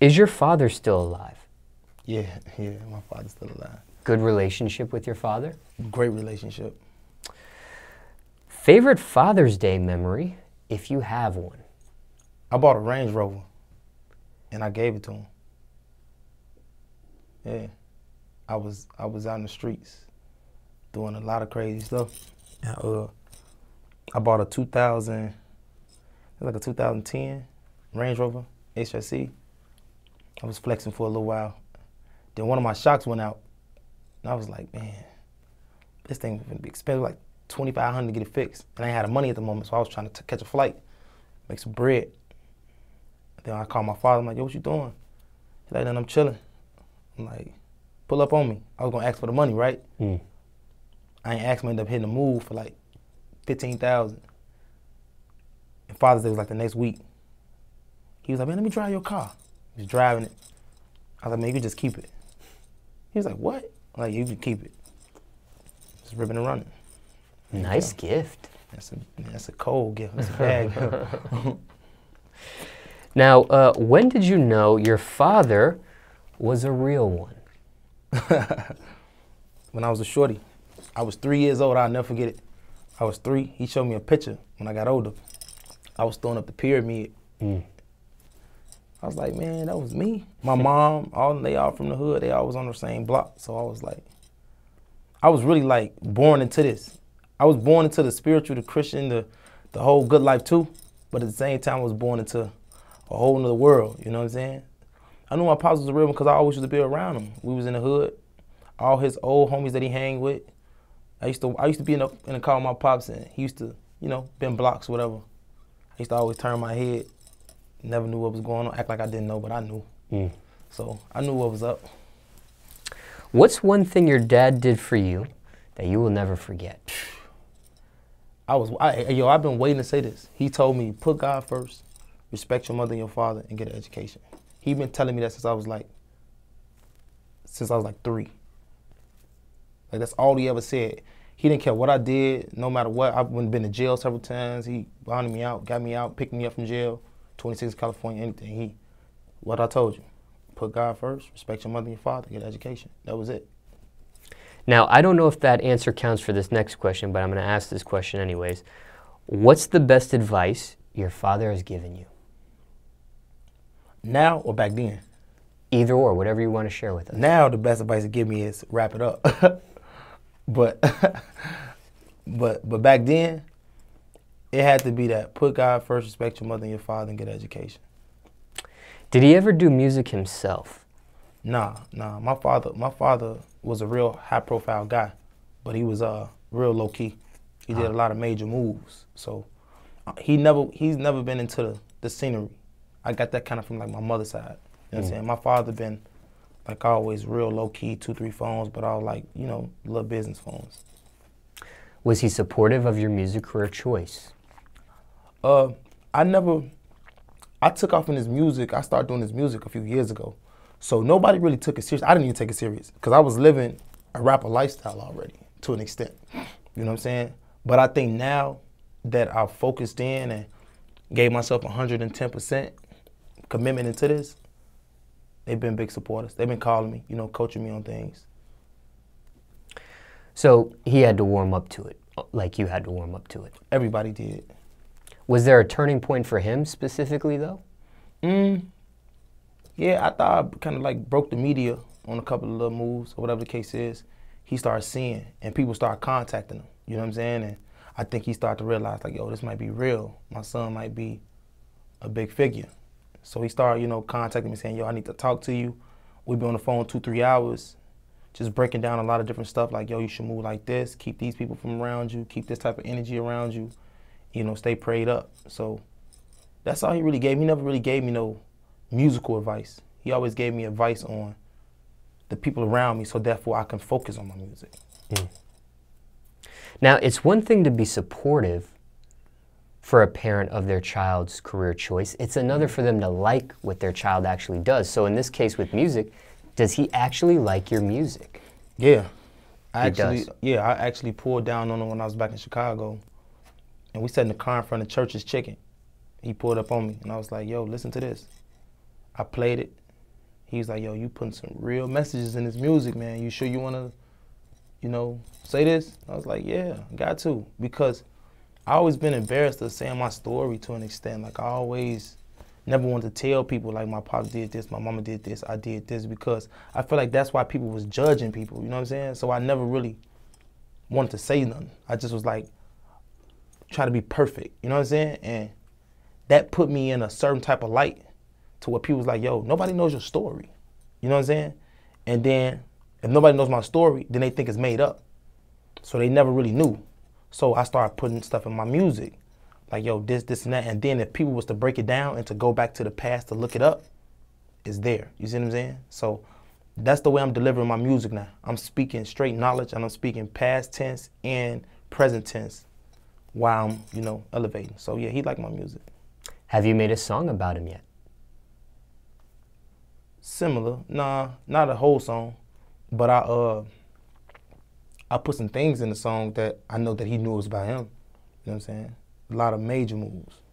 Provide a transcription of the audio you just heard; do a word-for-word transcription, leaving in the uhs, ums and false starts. Is your father still alive? Yeah, yeah, my father's still alive. Good relationship with your father? Great relationship. Favorite Father's Day memory, if you have one? I bought a Range Rover, and I gave it to him. Yeah, I was I was out in the streets doing a lot of crazy stuff. Uh, I bought a two thousand, like a two thousand ten Range Rover H S E. I was flexing for a little while. Then one of my shocks went out. And I was like, man, this thing would be expensive, like twenty-five hundred dollars to get it fixed. And I ain't had the money at the moment, so I was trying to t catch a flight, make some bread. Then I called my father, I'm like, yo, what you doing? He's like, then I'm chilling. I'm like, pull up on me. I was gonna ask for the money, right? Mm. I ain't asked him, I ended up hitting the move for like fifteen thousand dollars. And Father's Day was like the next week. He was like, man, let me drive your car. He was driving it. I was like, man, you can just keep it. He was like, what? Like, you can keep it. Just ribbon and running. Nice so, gift. That's a, that's a cold gift. That's a bag. Now, uh, when did you know your father was a real one? When I was a shorty. I was three years old. I'll never forget it. I was three. He showed me a picture when I got older. I was throwing up the pyramid. Mm. I was like, man, that was me. My mom, all they all from the hood, they all was on the same block. So I was like, I was really like born into this. I was born into the spiritual, the Christian, the, the whole good life too. But at the same time, I was born into a whole nother world, you know what I'm saying? I knew my pops was a real one because I always used to be around him. We was in the hood, all his old homies that he hang with. I used to I used to be in a, in a car with my pops, and he used to, you know, bend blocks, whatever. I used to always turn my head. Never knew what was going on. Act like I didn't know, but I knew. Mm. So I knew what was up. What's one thing your dad did for you that you will never forget? I was, I, yo, I've been waiting to say this. He told me, put God first, respect your mother and your father, and get an education. He been telling me that since I was like, since I was like three. Like that's all he ever said. He didn't care what I did, no matter what. I've been to jail several times. He bonded me out, got me out, picked me up from jail. twenty-six California, anything. He, what I told you, put God first, respect your mother and your father, get an education. That was it. Now, I don't know if that answer counts for this next question, but I'm going to ask this question anyways. What's the best advice your father has given you? Now or back then? Either or, whatever you want to share with us. Now, the best advice to give me is wrap it up. but, but, but back then, it had to be that. Put God first, respect your mother and your father, and get an education. Did he ever do music himself? Nah, nah. My father, my father was a real high-profile guy, but he was uh, real low-key. He did a lot of major moves, so uh, he never, he's never been into the, the scenery. I got that kind of from like my mother's side. You know what I'm saying? My father been like always real low-key, two, three phones, but all like you know little business phones. Was he supportive of your music career choice? Uh, I never, I took off in this music, I started doing this music a few years ago. So nobody really took it serious. I didn't even take it serious because I was living a rapper lifestyle already to an extent, you know what I'm saying? But I think now that I've focused in and gave myself one hundred ten percent commitment into this, they've been big supporters. They've been calling me, you know, coaching me on things. So he had to warm up to it, like you had to warm up to it. Everybody did. Was there a turning point for him specifically, though? Mm, yeah, I thought I kind of like broke the media on a couple of little moves or whatever the case is. He started seeing, and people started contacting him. You know what I'm saying? And I think he started to realize, like, yo, this might be real. My son might be a big figure. So he started, you know, contacting me, saying, yo, I need to talk to you. We'd be on the phone two, three hours, just breaking down a lot of different stuff, like, yo, you should move like this, keep these people from around you, keep this type of energy around you. You know, stay prayed up. So that's all he really gave me. He never really gave me no musical advice. He always gave me advice on the people around me so therefore I can focus on my music. Mm. Now, it's one thing to be supportive for a parent of their child's career choice. It's another for them to like what their child actually does. So in this case with music, does he actually like your music? Yeah. I he actually, does. Yeah, I actually pulled down on him when I was back in Chicago. And we sat in the car in front of Church's Chicken. He pulled up on me, and I was like, yo, listen to this. I played it. he was like, yo, you putting some real messages in this music, man. You sure you want to, you know, say this? I was like, yeah, got to. Because I always been embarrassed of saying my story to an extent. Like, I always never wanted to tell people, like, my pop did this, my mama did this, I did this, because I feel like that's why people was judging people, you know what I'm saying? So I never really wanted to say nothing. I just was like, try to be perfect, you know what I'm saying? And that put me in a certain type of light to where people was like, yo, nobody knows your story, you know what I'm saying? And then if nobody knows my story, then they think it's made up. So they never really knew. So I started putting stuff in my music, like, yo, this, this, and that. And then if people was to break it down and to go back to the past to look it up, it's there. You see what I'm saying? So that's the way I'm delivering my music now. I'm speaking straight knowledge, and I'm speaking past tense and present tense while I'm, you know, elevating. So yeah, he liked my music. Have you made a song about him yet? Similar. Nah, not a whole song. But I, uh, I put some things in the song that I know that he knew was about him. You know what I'm saying? A lot of major moves.